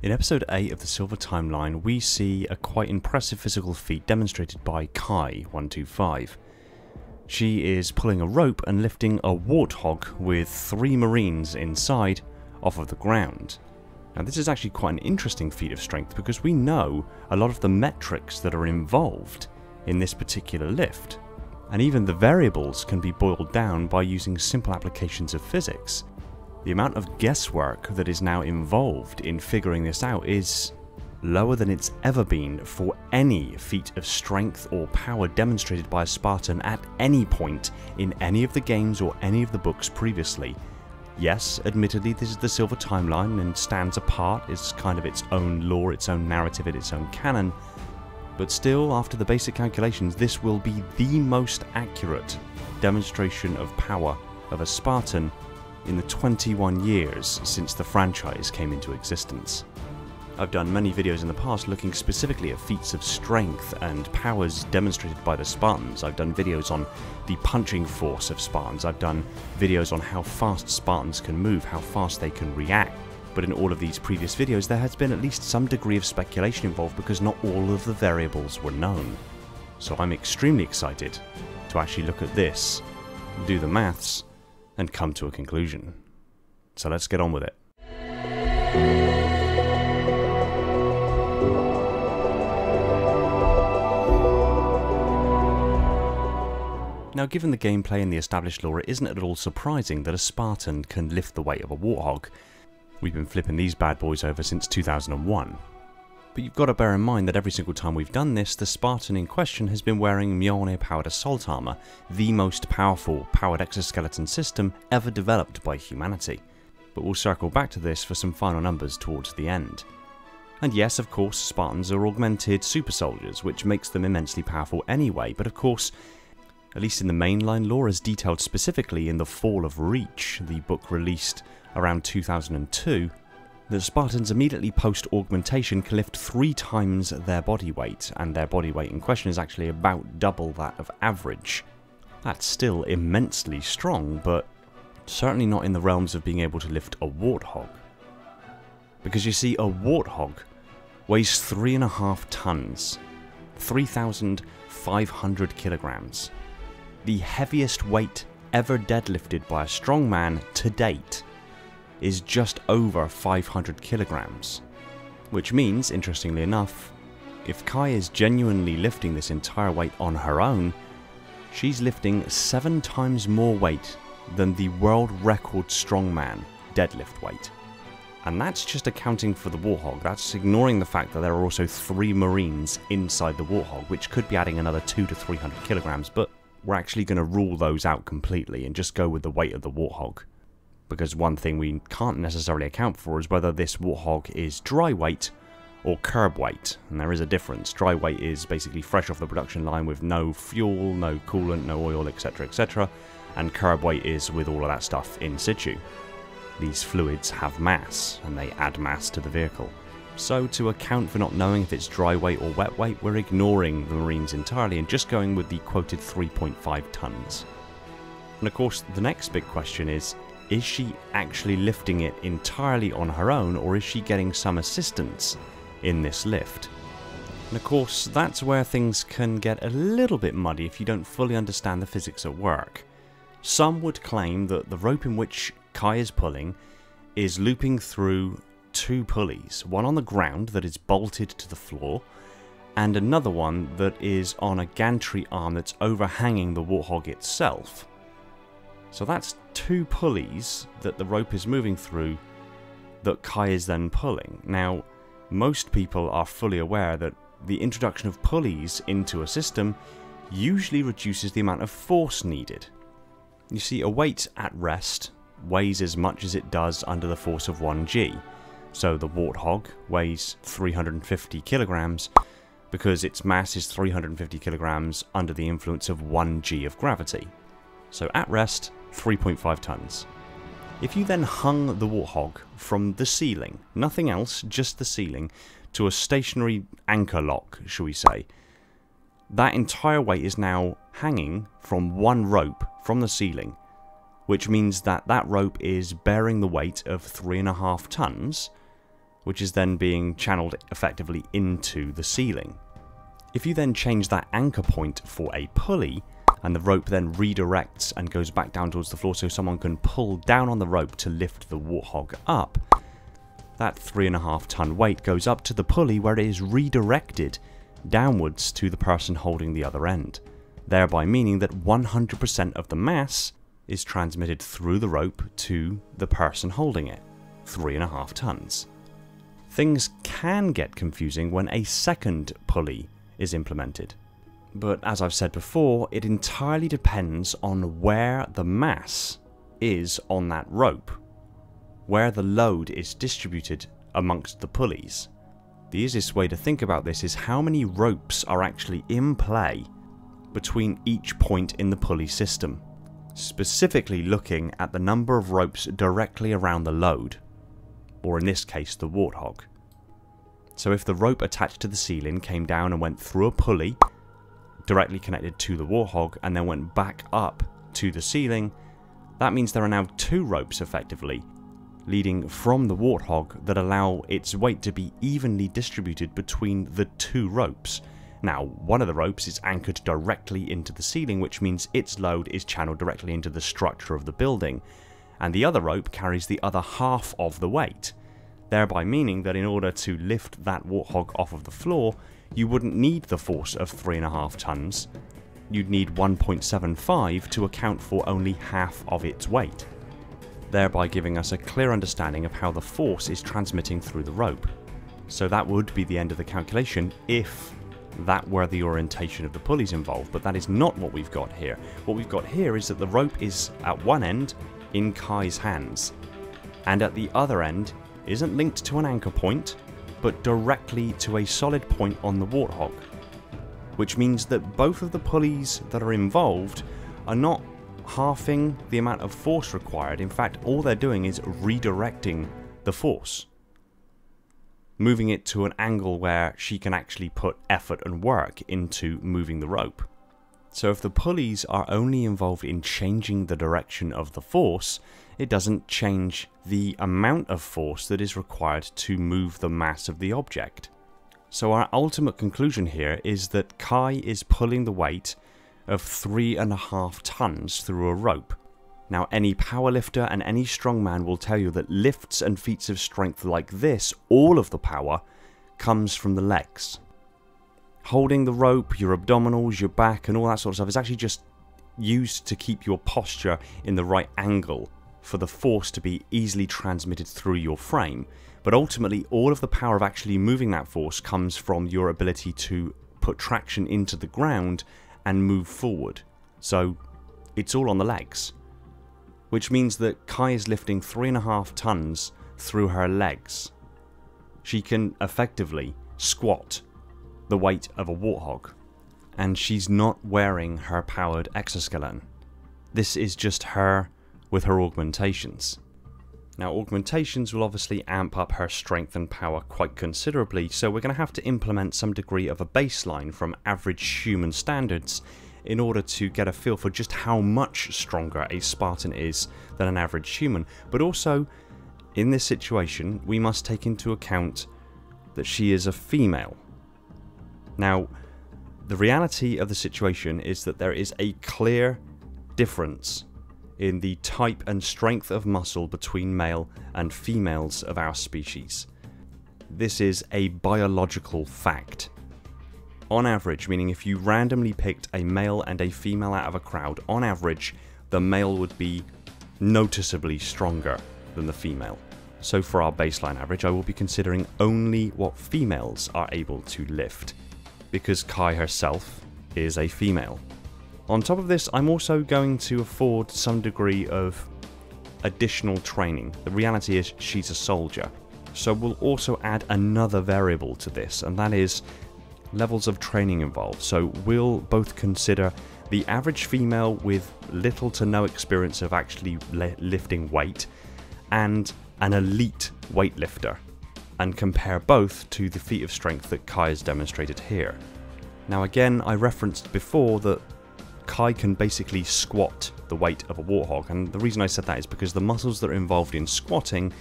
In episode 8 of the Silver Timeline, we see a quite impressive physical feat demonstrated by Kai-125. She is pulling a rope and lifting a warthog with 3 marines inside off of the ground. Now this is actually quite an interesting feat of strength because we know a lot of the metrics that are involved in this particular lift, and even the variables can be boiled down by using simple applications of physics. The amount of guesswork that is now involved in figuring this out is lower than it's ever been for any feat of strength or power demonstrated by a Spartan at any point in any of the games or any of the books previously. Yes, admittedly this is the Silver Timeline and stands apart, it's kind of its own lore, its own narrative, and its own canon, but still, after the basic calculations, this will be the most accurate demonstration of power of a Spartan in the 21 years since the franchise came into existence. I've done many videos in the past looking specifically at feats of strength and powers demonstrated by the Spartans. I've done videos on the punching force of Spartans, I've done videos on how fast Spartans can move, how fast they can react. But in all of these previous videos there has been at least some degree of speculation involved because not all of the variables were known. So I'm extremely excited to actually look at this, do the maths, and come to a conclusion. So let's get on with it. Now, given the gameplay and the established lore, it isn't at all surprising that a Spartan can lift the weight of a Warthog. We've been flipping these bad boys over since 2001. But you've got to bear in mind that every single time we've done this, the Spartan in question has been wearing Mjolnir powered assault armour, the most powerful powered exoskeleton system ever developed by humanity. But we'll circle back to this for some final numbers towards the end. And yes, of course, Spartans are augmented super soldiers, which makes them immensely powerful anyway, but of course, at least in the mainline lore as detailed specifically in The Fall of Reach, the book released around 2002, the Spartans immediately post-augmentation can lift 3 times their body weight, and their body weight in question is actually about double that of average. That's still immensely strong, but certainly not in the realms of being able to lift a warthog. Because you see, a warthog weighs 3.5 tons, 3,500 kilograms. The heaviest weight ever deadlifted by a strongman to date is just over 500 kilograms. Which means, interestingly enough, if Kai is genuinely lifting this entire weight on her own, she's lifting 7 times more weight than the world record strongman deadlift weight. And that's just accounting for the Warthog, that's ignoring the fact that there are also 3 Marines inside the Warthog, which could be adding another 200 to 300 kilograms, but we're actually going to rule those out completely and just go with the weight of the Warthog. Because one thing we can't necessarily account for is whether this Warthog is dry weight or curb weight, and there is a difference. Dry weight is basically fresh off the production line with no fuel, no coolant, no oil, etc, etc, and curb weight is with all of that stuff in situ. These fluids have mass, and they add mass to the vehicle. So to account for not knowing if it's dry weight or wet weight, we're ignoring the Marines entirely and just going with the quoted 3.5 tons. And of course, the next big question is she actually lifting it entirely on her own, or is she getting some assistance in this lift? And of course, that's where things can get a little bit muddy if you don't fully understand the physics at work. Some would claim that the rope in which Kai is pulling is looping through 2 pulleys, one on the ground that is bolted to the floor, and another one that is on a gantry arm that's overhanging the Warthog itself. So that's 2 pulleys that the rope is moving through that Kai is then pulling. Now, most people are fully aware that the introduction of pulleys into a system usually reduces the amount of force needed. You see, a weight at rest weighs as much as it does under the force of 1g. So the Warthog weighs 350 kilograms because its mass is 350 kilograms under the influence of 1g of gravity. So at rest, 3.5 tons. If you then hung the Warthog from the ceiling, nothing else, just the ceiling, to a stationary anchor lock, shall we say, that entire weight is now hanging from 1 rope from the ceiling, which means that that rope is bearing the weight of 3.5 tons, which is then being channeled effectively into the ceiling. If you then change that anchor point for a pulley, and the rope then redirects and goes back down towards the floor so someone can pull down on the rope to lift the Warthog up, that 3.5 ton weight goes up to the pulley where it is redirected downwards to the person holding the other end, thereby meaning that 100% of the mass is transmitted through the rope to the person holding it, 3.5 tons. Things can get confusing when a second pulley is implemented, but as I've said before, it entirely depends on where the mass is on that rope, where the load is distributed amongst the pulleys. The easiest way to think about this is how many ropes are actually in play between each point in the pulley system, specifically looking at the number of ropes directly around the load, or in this case the Warthog. So if the rope attached to the ceiling came down and went through a pulley, directly connected to the Warthog, and then went back up to the ceiling, that means there are now two ropes effectively leading from the Warthog that allow its weight to be evenly distributed between the two ropes. Now, one of the ropes is anchored directly into the ceiling, which means its load is channeled directly into the structure of the building, and the other rope carries the other half of the weight, thereby meaning that in order to lift that Warthog off of the floor, you wouldn't need the force of 3.5 tons, you'd need 1.75 to account for only half of its weight, thereby giving us a clear understanding of how the force is transmitting through the rope. So that would be the end of the calculation if that were the orientation of the pulleys involved, but that is not what we've got here. What we've got here is that the rope is at one end in Kai's hands, and at the other end isn't linked to an anchor point, but directly to a solid point on the Warthog, which means that both of the pulleys that are involved are not halving the amount of force required. In fact, all they're doing is redirecting the force, moving it to an angle where she can actually put effort and work into moving the rope. So if the pulleys are only involved in changing the direction of the force, it doesn't change the amount of force that is required to move the mass of the object. So our ultimate conclusion here is that Kai is pulling the weight of 3.5 tons through a rope. Now, any powerlifter and any strongman will tell you that lifts and feats of strength like this, all of the power comes from the legs. Holding the rope, your abdominals, your back and all that sort of stuff is actually just used to keep your posture in the right angle for the force to be easily transmitted through your frame. But ultimately, all of the power of actually moving that force comes from your ability to put traction into the ground and move forward. So it's all on the legs, which means that Kai is lifting 3.5 tons through her legs. She can effectively squat the weight of a Warthog, and she's not wearing her powered exoskeleton. This is just her with her augmentations. Now, augmentations will obviously amp up her strength and power quite considerably, so we're going to have to implement some degree of a baseline from average human standards in order to get a feel for just how much stronger a Spartan is than an average human. But also, in this situation, we must take into account that she is a female. Now, the reality of the situation is that there is a clear difference in the type and strength of muscle between male and females of our species. This is a biological fact. On average, meaning if you randomly picked a male and a female out of a crowd, on average, the male would be noticeably stronger than the female. So for our baseline average, I will be considering only what females are able to lift, because Kai herself is a female. On top of this, I'm also going to afford some degree of additional training. The reality is she's a soldier, so we'll also add another variable to this, and that is levels of training involved. So we'll both consider the average female with little to no experience of actually lifting weight and an elite weightlifter, and compare both to the feat of strength that Kai has demonstrated here. Now again, I referenced before that Kai can basically squat the weight of a Warthog, and the reason I said that is because the muscles that are involved in squatting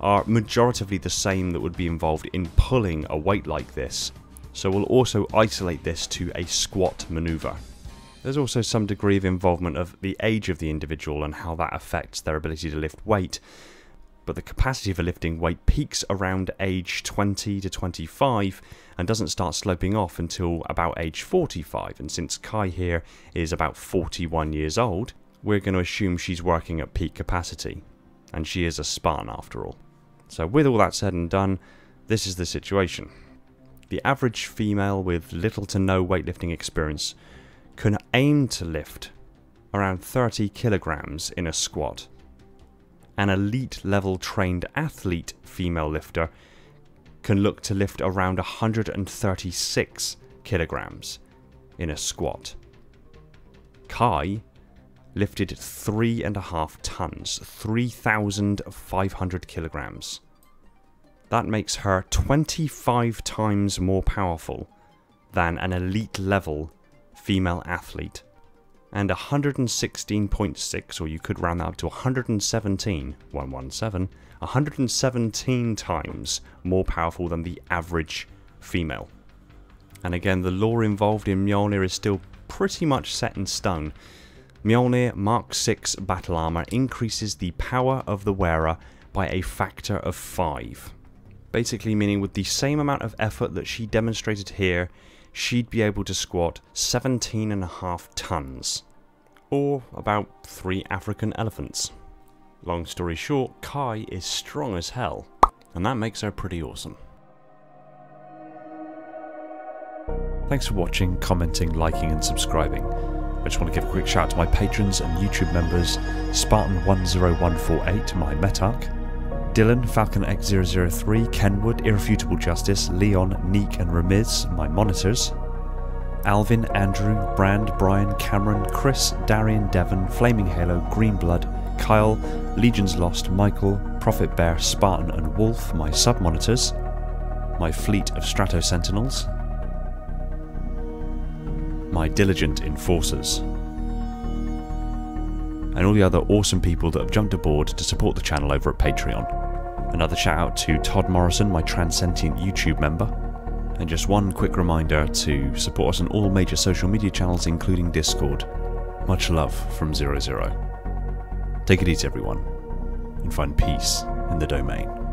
are majoritively the same that would be involved in pulling a weight like this, so we'll also isolate this to a squat maneuver. There's also some degree of involvement of the age of the individual and how that affects their ability to lift weight, but the capacity for lifting weight peaks around age 20 to 25 and doesn't start sloping off until about age 45, and since Kai here is about 41 years old, we're going to assume she's working at peak capacity, and she is a Spartan after all. So with all that said and done, this is the situation. The average female with little to no weightlifting experience can aim to lift around 30 kilograms in a squat. An elite level trained athlete female lifter can look to lift around 136 kilograms in a squat. Kai lifted 3.5 tons, 3,500 kilograms. That makes her 25 times more powerful than an elite level female athlete, and 116.6, or you could round that up to 117 times more powerful than the average female. And again, the lore involved in Mjolnir is still pretty much set in stone. Mjolnir Mark 6 battle armor increases the power of the wearer by a factor of 5. Basically meaning with the same amount of effort that she demonstrated here, she'd be able to squat 17.5 tons, or about 3 African elephants. Long story short, Kai is strong as hell, and that makes her pretty awesome. Thanks for watching, commenting, liking and subscribing. I just want to give a quick shout out to my patrons and YouTube members, Spartan10148, my Metarch, Dylan, FalconX003, Kenwood, Irrefutable Justice, Leon, Neek and Ramiz, my monitors, Alvin, Andrew, Brand, Brian, Cameron, Chris, Darian, Devon, Flaming Halo, Greenblood, Kyle, Legions Lost, Michael, Prophet Bear, Spartan and Wolf, my sub-monitors, my fleet of Strato Sentinels, my diligent enforcers, and all the other awesome people that have jumped aboard to support the channel over at Patreon. Another shout out to Todd Morrison, my Transcendent YouTube member, and just one quick reminder to support us on all major social media channels including Discord. Much love from 00. Take it easy everyone, and find peace in the domain.